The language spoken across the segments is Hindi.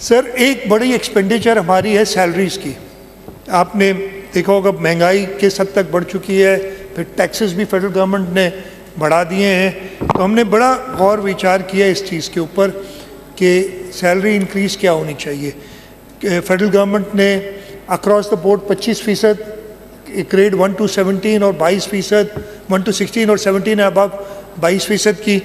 सर एक बड़ी एक्सपेंडिचर हमारी है सैलरीज़ की। आपने देखा होगा महंगाई किस हद तक बढ़ चुकी है, फिर टैक्सेस भी फेडरल गवर्नमेंट ने बढ़ा दिए हैं। तो हमने बड़ा गौर विचार किया इस चीज़ के ऊपर कि सैलरी इंक्रीज़ क्या होनी चाहिए। फेडरल गवर्नमेंट ने across the board 25% grade 1 to 17 और 22% 1 to 16 और 17 है अब 22% की।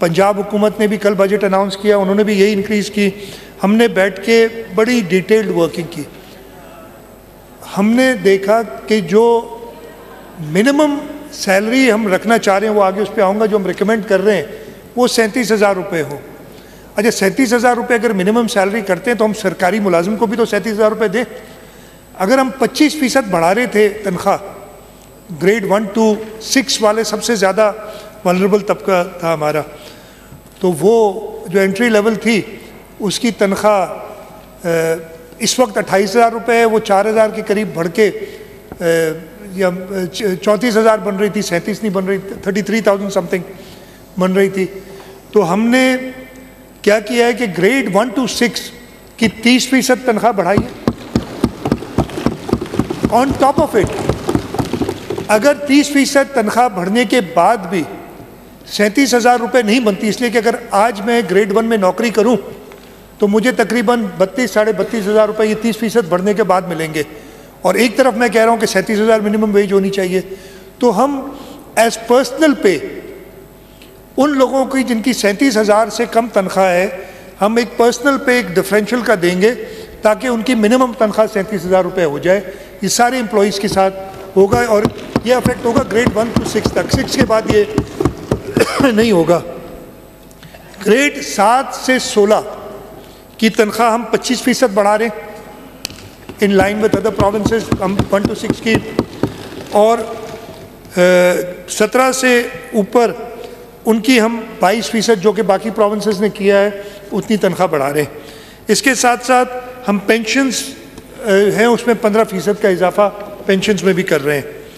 पंजाब हुकूमत ने भी कल बजट अनाउंस किया, उन्होंने भी यही इंक्रीज़ की। हमने बैठ के बड़ी डिटेल्ड वर्किंग की, हमने देखा कि जो मिनिमम सैलरी हम रखना चाह रहे हैं, वो आगे उस पर आऊँगा, जो हम रिकमेंड कर रहे हैं वो 37,000 रुपये हो। अच्छा 37,000 रुपये अगर मिनिमम सैलरी करते हैं तो हम सरकारी मुलाजिम को भी तो 37,000 रुपये दें। अगर हम 25% बढ़ा रहे थे तनख्वाह, ग्रेड 1 to 6 वाले सबसे ज़्यादा वल्नरेबल तबका था हमारा, तो वो जो एंट्री लेवल थी उसकी तनख्वाह इस वक्त 28,000 रुपये है, वो 4,000 के करीब बढ़ के या 34,000 बन रही थी, 37 नहीं बन रही, 33,000 समथिंग बन रही थी। तो हमने क्या किया है कि ग्रेड 1 to 6 की 30% तनख्वाह बढ़ाई है। ऑन टॉप ऑफ इट अगर 30% तनख्वाह बढ़ने के बाद भी 37,000 रुपये नहीं बनती, इसलिए कि अगर आज मैं ग्रेड 1 में नौकरी करूं तो मुझे तकरीबन 32,000 साढ़े 32,000 रुपये ये 30% बढ़ने के बाद मिलेंगे, और एक तरफ मैं कह रहा हूँ कि 37,000 मिनिमम वेज होनी चाहिए। तो हम एज पर्सनल पे उन लोगों की जिनकी 37,000 से कम तनख्वाह है, हम एक पर्सनल पे एक डिफरेंशियल का देंगे ताकि उनकी मिनिमम तनख्वाह 37,000 रुपये हो जाए। ये सारे एम्प्लॉयज़ के साथ होगा और ये अफेक्ट होगा ग्रेड 1 to 6 तक, 6 के बाद ये नहीं होगा। ग्रेड 7 से 16 की तनख्वाह हम 25% बढ़ा रहे हैं in line with other provinces, हम 1 to 6 की, और 17 से ऊपर उनकी हम 22%, जो कि बाकी प्रोविंसेस ने किया है, उतनी तनख्वाह बढ़ा रहे हैं। इसके साथ साथ हम पेंशन्स हैं उसमें 15% का इजाफा पेंशन्स में भी कर रहे हैं।